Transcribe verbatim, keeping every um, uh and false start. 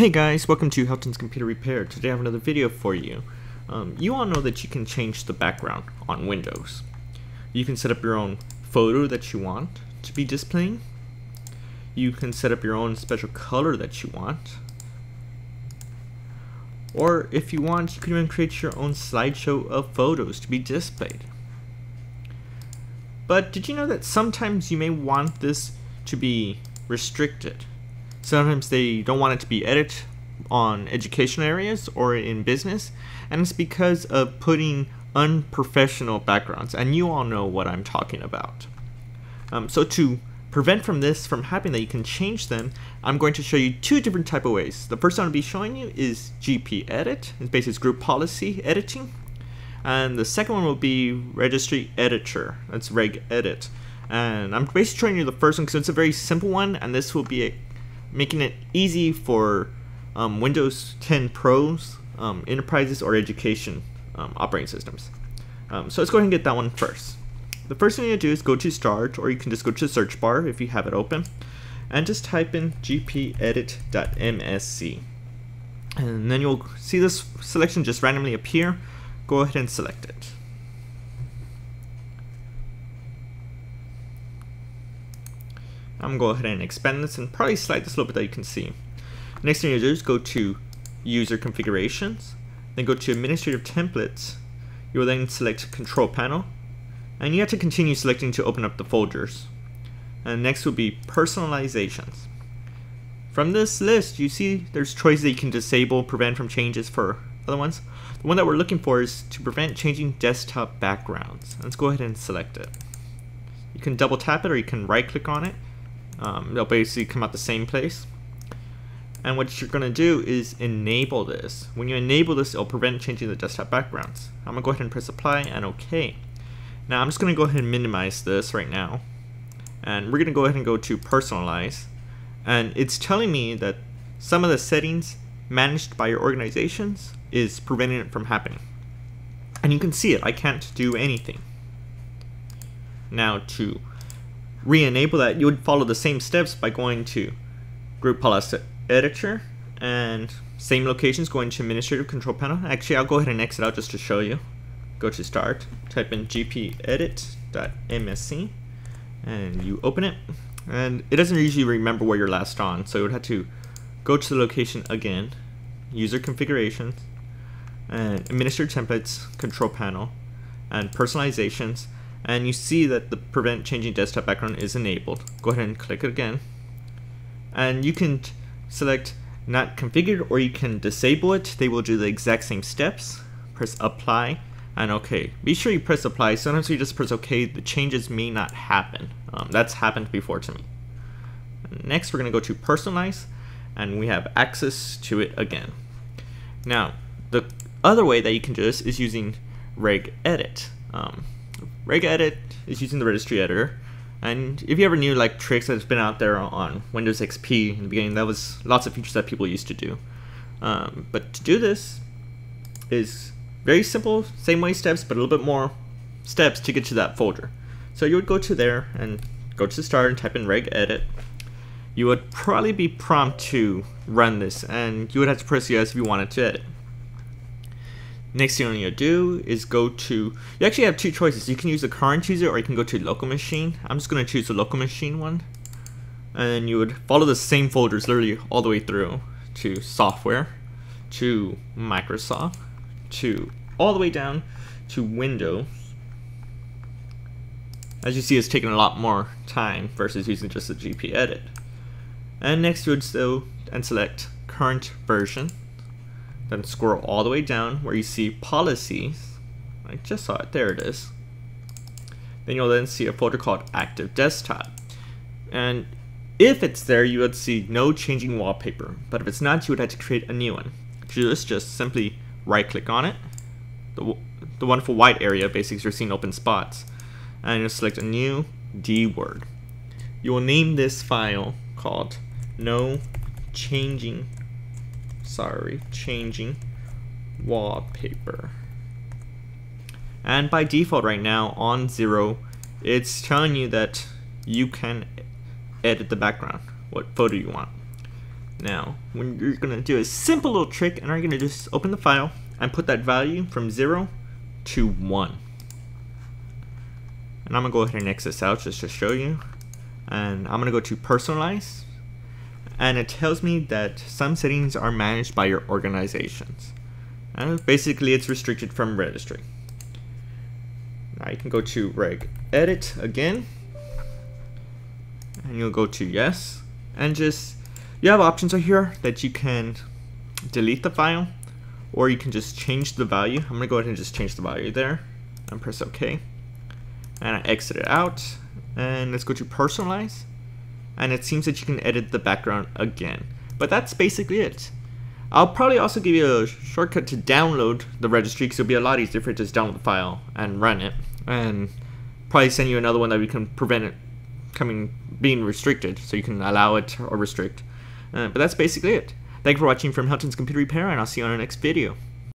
Hey guys, welcome to Helton's Computer Repair. Today I have another video for you. Um, you all know that you can change the background on Windows. You can set up your own photo that you want to be displaying. You can set up your own special color that you want. Or if you want, you can even create your own slideshow of photos to be displayed. But did you know that sometimes you may want this to be restricted? Sometimes they don't want it to be edited on education areas or in business, and it's because of putting unprofessional backgrounds, and you all know what I'm talking about. Um, so to prevent from this from happening, that you can change them, I'm going to show you two different type of ways. The first one I'll be showing you is G P Edit. It's basically group policy editing, and the second one will be registry editor. That's regedit, and I'm basically showing you the first one because it's a very simple one, and this will be a making it easy for um, Windows ten Pros, um, enterprises, or education um, operating systems. Um, so let's go ahead and get that one first. The first thing you do is go to Start, or you can just go to the search bar if you have it open, and just type in g p edit dot m s c. And then you'll see this selection just randomly appear. Go ahead and select it. I'm going to go ahead and expand this and probably slide this a little bit that you can see. Next thing you do is go to User Configurations, then go to Administrative Templates. You will then select Control Panel, and you have to continue selecting to open up the folders. And next will be Personalizations. From this list, you see there's choices that you can disable, prevent from changes for other ones. The one that we're looking for is to prevent changing desktop backgrounds. Let's go ahead and select it. You can double tap it, or you can right click on it. Um, they'll basically come out the same place, and what you're going to do is enable this. When you enable this, it'll prevent changing the desktop backgrounds. I'm going to go ahead and press apply and OK. Now I'm just going to go ahead and minimize this right now, and we're going to go ahead and go to personalize, and it's telling me that some of the settings managed by your organizations is preventing it from happening, and you can see it. I can't do anything. Now to re-enable that, you would follow the same steps by going to Group Policy Editor, and same locations, going to Administrative Control Panel. Actually, I'll go ahead and exit out just to show you. Go to Start, type in g p edit dot m s c, and you open it, and it doesn't usually remember where you're last on, so you would have to go to the location again, User Configurations, and Administrative Templates, Control Panel, and Personalizations. And you see that the prevent changing desktop background is enabled. Go ahead and click it again, and you can select not configured, or you can disable it. They will do the exact same steps. Press apply and OK. Be sure you press apply. Sometimes you just press OK, the changes may not happen. Um, that's happened before to me. Next, we're going to go to personalize, and we have access to it again. Now the other way that you can do this is using regedit. Um, regedit is using the registry editor, and if you ever knew like tricks that's been out there on Windows X P in the beginning, that was lots of features that people used to do. Um, but to do this is very simple, same way steps, but a little bit more steps to get to that folder. So you would go to there and go to the start and type in regedit. You would probably be prompted to run this, and you would have to press yes if you wanted to edit. Next thing you do is go to, you actually have two choices. You can use the current user, or you can go to local machine. I'm just going to choose the local machine one. And you would follow the same folders literally all the way through to software, to Microsoft, to all the way down to Windows. As you see, it's taking a lot more time versus using just the G P Edit. And next you would go and select current version. Then scroll all the way down where you see policies. I just saw it, there it is. Then you'll then see a folder called active desktop, and if it's there you would see no changing wallpaper, but if it's not you would have to create a new one. To do this, just simply right click on it, the, the wonderful white area basically you're seeing open spots, and you'll select a new D word. You will name this file called no changing Sorry, changing wallpaper. And by default right now on zero, it's telling you that you can edit the background, what photo you want. Now, when you're gonna do a simple little trick, and I'm gonna just open the file and put that value from zero to one. And I'm gonna go ahead and X this out just to show you. And I'm gonna go to personalize, and it tells me that some settings are managed by your organizations. And basically it's restricted from registry. Now you can go to reg edit again, and you'll go to yes, and just, you have options right here that you can delete the file, or you can just change the value. I'm gonna go ahead and just change the value there and press OK. And I exit it out, and let's go to personalize, and it seems that you can edit the background again. But that's basically it. I'll probably also give you a shortcut to download the registry, because it'll be a lot easier if you just download the file and run it, and probably send you another one that we can prevent it coming being restricted, so you can allow it or restrict. Uh, but that's basically it. Thank you for watching from Helton's Computer Repair, and I'll see you on our next video.